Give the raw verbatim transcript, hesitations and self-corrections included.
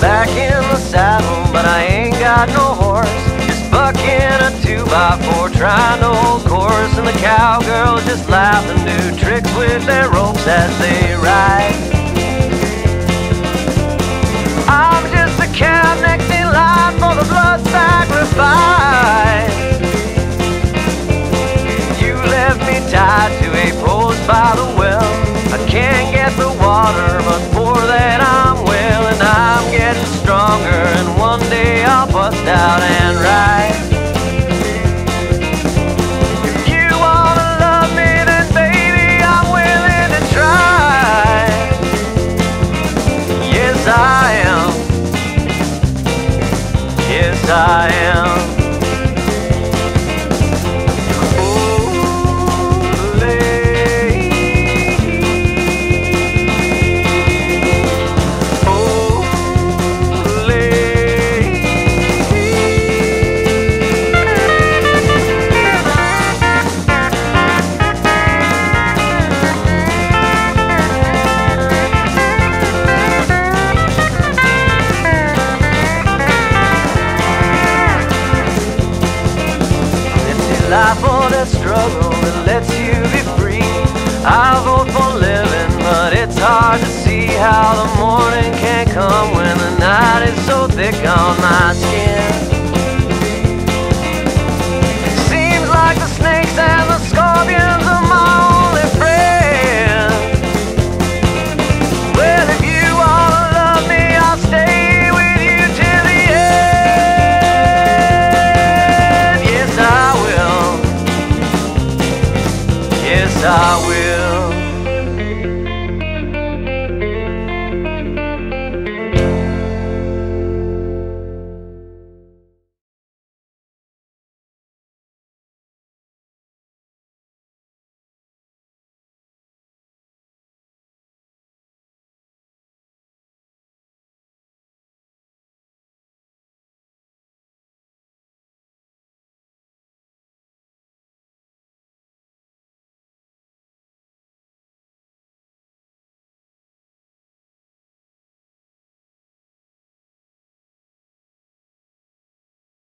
back in the saddle, but I ain't got no horse. Just bucking a two by four, trying to hold course. And the cowgirls just laugh and do tricks with their ropes as they ride. I'm just a cow next in line for the blood sacrifice. You left me tied to a post by the well. I can't get the water, but for that I'm well. And I'm getting stronger, and one day I'll bust out and ride. If you wanna love me, then baby, I'm willing to try. Yes, I am. Yes, I am. Life on a struggle that lets you be free. I vote for living, but it's hard to see how the morning can come when the night is so thick on my